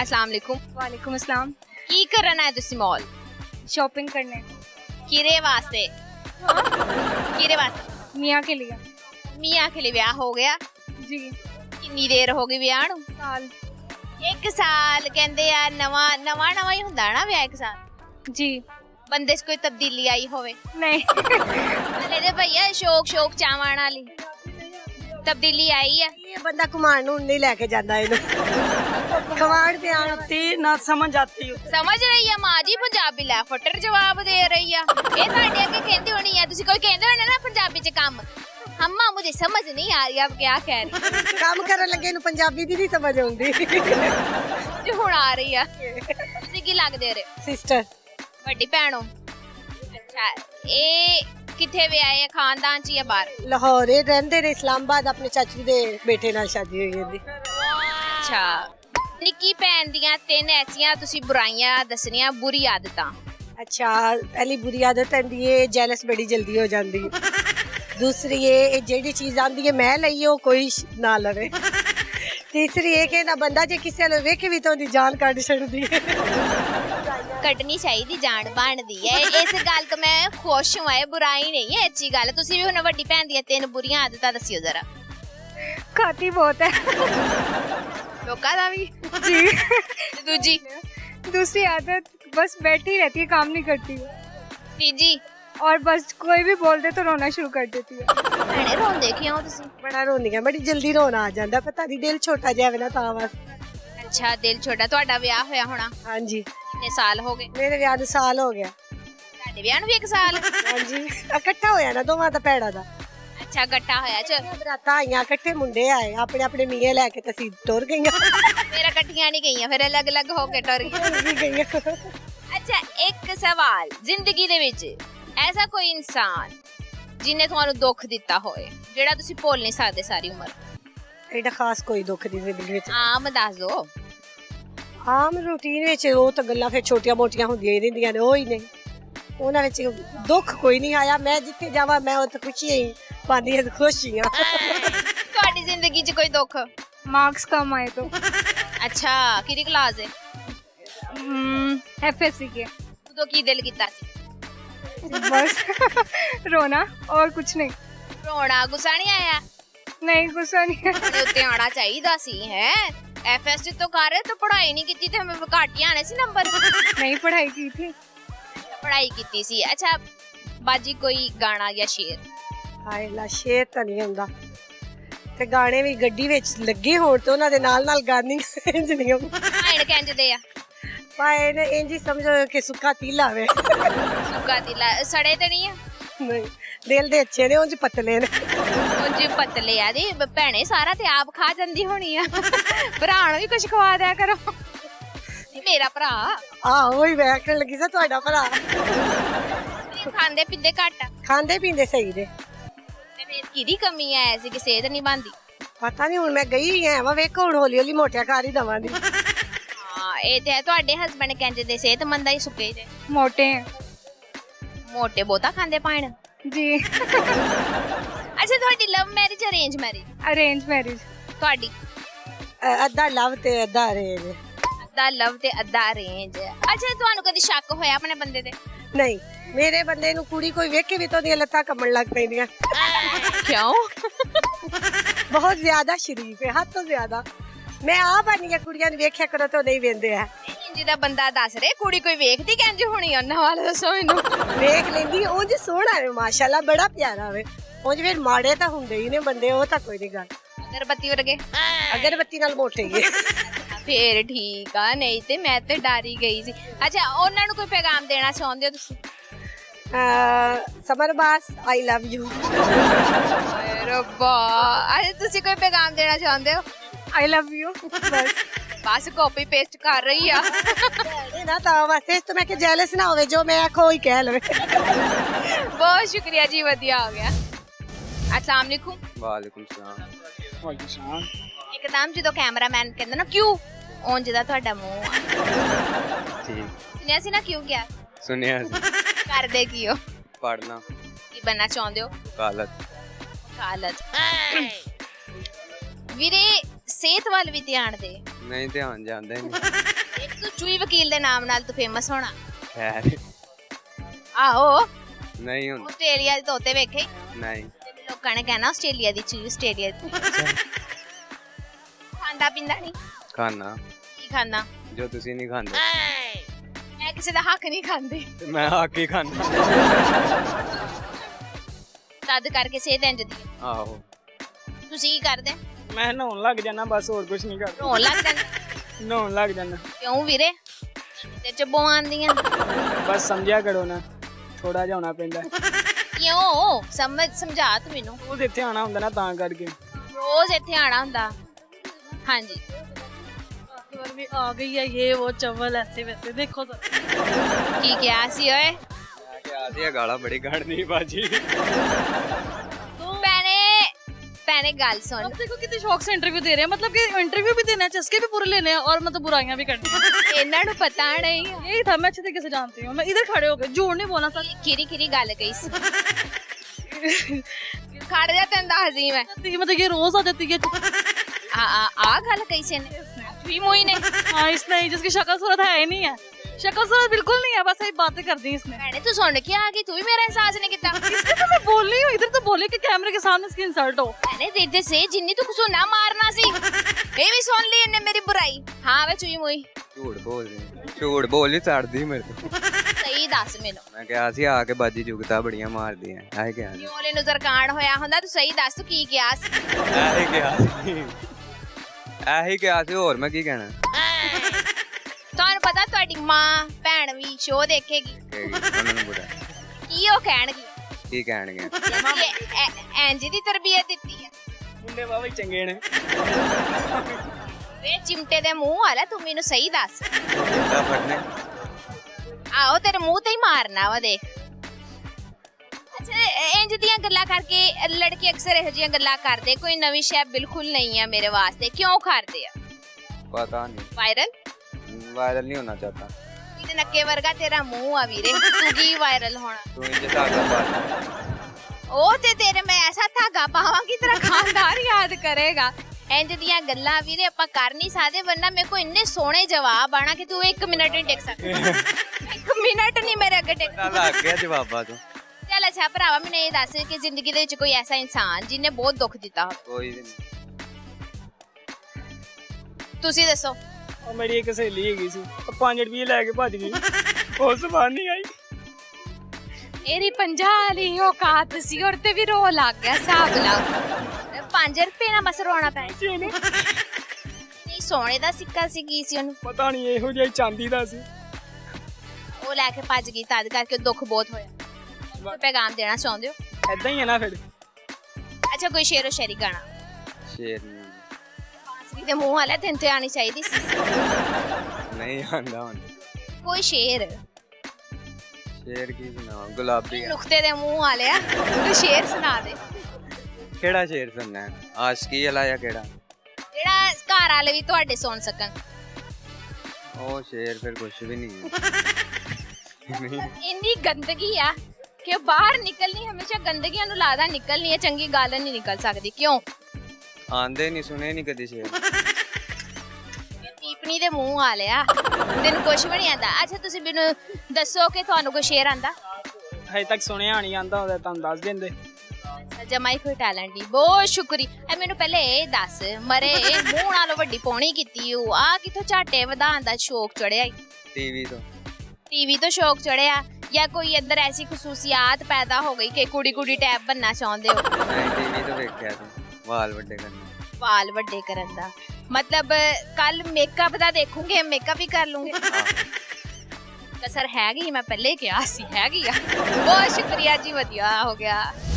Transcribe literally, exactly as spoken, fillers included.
अस्सलाम वालेकुम। वालेकुम अस्सलाम। की करना है तुसी मॉल? शॉपिंग करने। किरे वास्ते? किरे वास्ते? मियाँ के लिए। मियाँ के लिए ब्याह हो गया जी? कितनी देर हो गई ब्याह नूं? साल। एक साल कहंदे यार नवा नवा नवा ही हुंदा ना ब्याह एक साल जी। बंदे च कोई तब्दीली आई होवे? नहीं। अरे भैया शौक शौक चावण वाली तब्दीली आई है। ये बंदा कुमार नून नहीं लेके जाता है कुमार पे आती ना समझ आती हूं। समझ रही है मां जी पंजाबी ला फटर जवाब दे रही है। ए साडे अगे कहंदी होनी है तुसी कोई कहंदे हो ना पंजाबी च काम अम्मा मुझे समझ नहीं आ रही आप क्या कह रहे काम करन लगे नु पंजाबी दी नहीं समझ आउंदी जो हुण आ रही है। तुसी की लगदे रे? सिस्टर बड़ी भैणो। अच्छा ए किथे वे आए खानदान च या बाहर? लाहौर रहंदे ने इस्लामाबाद अपने चाचू दे बेटे नाल शादी होई गई। अच्छा निक्की भैन दियां तीन ऐसियां तुसी बुराइयां दसनियां बुरी आदतां। अच्छा पहली बुरी आदत हैंदी है जेलस बड़ी जल्दी हो जांदी दूसरी है जेडी चीज आंदी है मैं लई ओ कोई ना लवे तीसरी है कि ना बंदा जे किसे लो वेख भी तो दी जान काट छड़दी कटनी चाहिए जान बांधदी है। इस गल तो मैं खुश हूं है बुराई नहीं है अच्छी गल। तुसी भी हुन वड्डी भैन दी तीन बुरियां आदतां दसियो जरा। खाती बहुत है लोका दा भी जी। दूजी दूसरी आदत बस बैठी रहती है काम नहीं करती है। तीजी और बस कोई भी बोल दे तो रोना शुरू कर देती है। मैंने रोन देखिया हो तुसी? बड़ा रोंदी है बड़ी जल्दी रोना आ जांदा पता नहीं दिल छोटा जावे ना तां बस। अच्छा दिल छोटा तुहाडा ब्याह होया होना? हां जी। कितने साल हो गए? मेरे ब्याह साल हो गया। साडे ब्याह भी एक साल। हां जी इकट्ठा होया ना दोवां दा पैड़ा दा। अच्छा इकट्ठा होया च बराता आईया इकट्ठे मुंडे आए अपने अपने मियां लेके ते सी टुर गईया। मेरा इकट्ठियां नहीं गईया फिर अलग-अलग होके टुर गईया। अच्छा एक सवाल जिंदगी दे विच ऐसा कोई इंसान जिन्ने थानू दुख दिता होए जेड़ा तुसी भूल नहीं सकदे सारी उम्र? एडा खास कोई दुख दी जिंदगी विच आम दस दो आम रूटीन विच ओ तो गल्लां फिर छोटियां मोटियां हुंदियां ही रहिंदियां ने। ओ ही नहीं उहनां विच दुख कोई नहीं आया। मैं जिथे जावां मैं उत्थे खुशी ही पांदी है खुश ही हां। तुहाडी जिंदगी च कोई दुख? मार्क्स कम आए तो। अच्छा किहड़ी क्लास है? एफएससी के। तू तो की दिल कीता सी बस रोना और कुछ नहीं। रोना गुस्सा नहीं आया? नहीं गुस्सा नहीं आया। उत्ते आना चाहिदा सी है एफएससी तो कर रहे तो पढ़ाई नहीं की थी हमें घाटी आने सी नंबर। नहीं पढ़ाई की थी। पढ़ाई की थी सी। अच्छा बाजी कोई गाना या शेर? हाय ला शेर तो नहीं हुंदा ते गाने भी गड्डी विच लगे होण ते उनां दे नाल नाल गानी इंज नहीं हुंदी। भाएं कंज दे आ भाएं ने इंज समझो कि सुक्का तिल आवे सुक्का तिल सड़े ते नहीं है। नहीं दिल दे अच्छे ने उंज पतले ने पतले आ दी भैणे सारा ते आप खा जंदी होनी है भरा नूं भी कुछ खवा दिया करो। मेरा भरा आहो ही बैठन लगी सा तुहाडा भरा खांदे पींदे घट खांदे पींदे सही दे ते मेरी किदी कमी है ऐसी कि सेहत नहीं बनदी पता नहीं हुण मैं गई है वा वेख हुण हौली हौली मोटिया कर ही दवांगी। हां ए ते है तुहाडे हस्बैंड कंजे दे सेहतमंद ही सुके दे मोटे हैं मोटे बोता खांदे पाण जी। अच्छा ਤੁਹਾਡੀ love marriage arrange marriage? Arrange marriage. ਤੁਹਾਡੀ ਅੱਧਾ ਲਵ ਤੇ ਅੱਧਾ ਅਰੇਂਜ? ਅੱਧਾ ਲਵ ਤੇ ਅੱਧਾ ਅਰੇਂਜ। ਅੱਛਾ ਤੁਹਾਨੂੰ ਕਦੀ ਸ਼ੱਕ ਹੋਇਆ ਆਪਣੇ ਬੰਦੇ ਤੇ? ਨਹੀਂ ਮੇਰੇ ਬੰਦੇ ਨੂੰ ਕੁੜੀ ਕੋਈ ਵੇਖ ਕੇ ਵੀ ਤਾਂ ਉਹਦੀਆਂ ਲੱਤਾਂ ਕੰਬਣ ਲੱਗ ਪੈਂਦੀਆਂ। ਕਿਉਂ? ਬਹੁਤ ਜ਼ਿਆਦਾ ਸ਼ਰੀਫ ਹੈ ਹੱਦ ਤੋਂ ਜ਼ਿਆਦਾ। ਮੈਂ ਆਪ ਆਨੀਆਂ ਕੁੜੀਆਂ ਨੂੰ ਵੇਖਿਆ ਕਰੋ ਤਾਂ ਨਹੀਂ ਵੇਂਦੇ ਆ ਜਿਹਦਾ ਬੰਦਾ ਦੱਸ ਰੇ ਕੁੜੀ ਕੋਈ ਵੇਖਦੀ ਕਹਿੰਦੀ ਹੋਣੀ ਉਹਨਾਂ ਵਾਲਾ ਦੱਸੋ ਮੈਨੂੰ ਵੇਖ ਲੈਂਦੀ ਉਹ ਜੀ ਸੋਹਣਾ ਹੈ ਮਾਸ਼ਾਅੱਲਾ ਬੜਾ ਪਿਆਰਾ ਵੇ उंज वे माड़े तां हुंदे ही ने बंदे ओ तां कोई नहीं गल अगरबत्ती वर्गे अगरबत्ती नाल मोटे ही फिर ठीक आ नहीं ते मैं ते डरी गई सी। अच्छा ओहनां नु कोई पैगाम देना चाहुंदे हो तुसी? अ समरबास आई लव यू रब्बा। अरे तुसी कोई पैगाम देना चाहुंदे हो? आई लव यू बस बस कॉपी पेस्ट कर रही है नहीं ना तां वास्ते तो मैं के जेलस ना होवे जो मैं कोई कह लवे। बहुत शुक्रिया जी वधिया हो गया। अस्सलाम वालेकुम। वालेकुम सलाम। वालेकुम सलाम। एकदम जो कैमरामैन कहंदा ना क्यों ओन जदा ਤੁਹਾਡਾ ਮੂੰਹ ठीक सुनिया सी ना क्यों क्या सुनिया सी कर दे कियो पढ़ना की बनना चाहंदे हो? कालत। कालत वीरे सेहत वाल भी ध्यान दे। नहीं ध्यान जांदे नहीं। एक तो चूई वकील दे नाम नाल तू फेमस होना। खैर आहो नहीं हुन ऑस्ट्रेलिया दे तोते वेखे नहीं लोकां ने कहना ऑस्ट्रेलिया दी चूई ऑस्ट्रेलिया दी। खांदा पिंदा नहीं खाना की खाना जो तुसी नहीं खांदे। मैं किसी दा हक नहीं खांदी। मैं हक ही खाना। तद करके सेहत इंज दी आहो। तुसी की करदे? मैं नहाउण लग जाना बस और कुछ नहीं करदा। नहाउण लग जाना? नहाउण लग जाना। क्यों वीरे? ते चबो आंदियां। बस समझिया करो ना थोड़ा जा होना पैंदा। क्यों? समझ समझा तू मेनू। रोज इत्थे आना हुंदा ना तां करके। रोज इत्थे आना हुंदा। हां जी। और भी आ गई है ये वो चवल ऐसे वैसे देखो तो। की क्या सी ओए? मैं क्या दिया गाला बड़ी गाड़नी बाजी। मैंने गाल सुन। अब देखो कितने शौक से इंटरव्यू दे रहे हैं, मतलब कि इंटरव्यू भी देना है, चस्के भी पूरे लेने हैं और मतलब बुराइयां भी करनी हैं। इन्हां नू पता नहीं यही था। मैं अच्छे तरीके से जानती हूँ। मैं इधर खड़े हो गए झूठ नहीं बोलना सा खीरी खीरी गाल गई खड़े जाते हजीम है मतलब ये रोज आ जाती है। आ, आ, आ गाल कैसे ने हाँ इसने जिसकी शक्ल सूरत है ही नहीं है। शक्ल सूरत बिल्कुल नहीं है बस ये बातें कर दी इसने। मैंने तो सुन के आ गई तू भी मेरा एहसास नहीं किया। इसने तो मैं बोल रही हूं इधर तो बोले कि कैमरे के सामने इसकी इंसल्ट हो। मैंने देते से जिन्नी तो कुछ ना मारना सी ये भी सुन ली इन्ने मेरी बुराई। हां वे चुई मोई झूठ बोल रही झूठ बोली छाड़ दी मेरे को। सही दस मेनू मैं कहया सी आके बाजी जुगता बड़ियां मार दी है आए क्या क्यों ले नजर कांड होया हुंदा। तू सही दस तू की किया सी आए क्या सी आए क्या सी और मैं की कहना। तौन पता तोड़ी माँ भैन भी शो देखेगी यो कहणगी की कहणगी एंज दी तरबियत दित्ती है मुंडे बाबा चंगे ने वे चिमटे दे मुंह वाला तू मेनू सही दस आओ तेरे मुंह ते ही मारना वा देख। अच्छा इंज दियां गल्लां करके लड़के अक्सर इहो जिहियां गल्लां करदे कोई नवी शै बिल्कुल नहीं है मेरे वास्ते। क्यों करदे आ पता नहीं। वायरल वायरल नहीं होना चाहता। तेरे नक्के वर्गा तेरा मुंह आ वीरे तू की वायरल होना। तू इंज धागा पा ओ ते तेरे मैं ऐसा धागा पावांगी तेरा खानदार याद करेगा। इंज दियां गल्लां वीरे अपन कर नहीं सादे वरना मेरे को इन्ने सोने जवाब आना कि तू एक मिनट नहीं टेक सकदा। एक मिनट नहीं मेरे अगे टेक ना लग गया जवाबा तू। चल अच्छा भरावा मैंने ये दस कि जिंदगी दे विच कोई ऐसा इंसान जिन्ने बहुत दुख दिता हो। कोई नहीं तुसी दसो। मेरी एक सहेली हैगी सी पांच रुपये लेके भज गई और समान नहीं आई। मेरी पंजाह ली औकात सी और ते भी रो लग गया हिसाब ला पांच रुपये ना बस रोना पै नहीं सोने दा सिक्का सी की सी ओनू पता नहीं एहो जेही चांदी दा सी ओ लेके भज गई तद करके दुख बहुत होया। पैगाम देना चाहुंदे हो ऐदा ही है ना फिर। अच्छा कोई शेरो शायरी गाना शेर दे मुंह वाला तेन ते आनी चाहिदी सी नहीं आंदा हूं। कोई शेर शेर की सुना गुलाबी नुक्ते दे मुंह वाले तू शेर सुना दे। केड़ा शेर सुनना है आशिकी वाला या केड़ा जेड़ा घर वाले भी तोड़े सुन सकन। ओ शेर फिर कुछ भी नहीं है इतनी गंदगी है कि बाहर निकलनी हमेशा गंदगी नु लादा निकलनी है चंगी गाल नहीं निकल सकदी। क्यों आंदे नहीं सुने नहीं कदी शेर पीपनी दे मुंह आ लिया तेन कुछ भी नहीं आंदा। अच्छा तुसी मेनू दसो कि थानू कोई शेर आंदा। अजे तक सुनया नहीं आंदा होवे तां दस देंदे। अच्छा जमाई कोई टैलेंट नहीं बहुत शुक्रिया। मेनू पहले दस मरे मुंह नालों वड्डी पौनी कीती ओ आ किथों झाटे वधाण दा शौक चढ़िया। टीवी तो टीवी तो शौक चढ़िया या कोई अंदर ऐसी खसूसियात पैदा हो गई कि कुड़ी कुड़ी टैप बनना चाहुंदे हो। नहीं टीवी तो वेख्या सी वाल वड्डे करना वाल वड्डे करन दा मतलब कल मेकअप दा देखूंगे मेकअप ही कर लूंगे। तो सर हैगी मैं पहले क्या सी हैगी बहुत शुक्रिया जी वधिया हो गया।